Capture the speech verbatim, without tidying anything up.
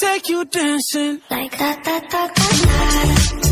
take you dancing like that, that, that, that, that.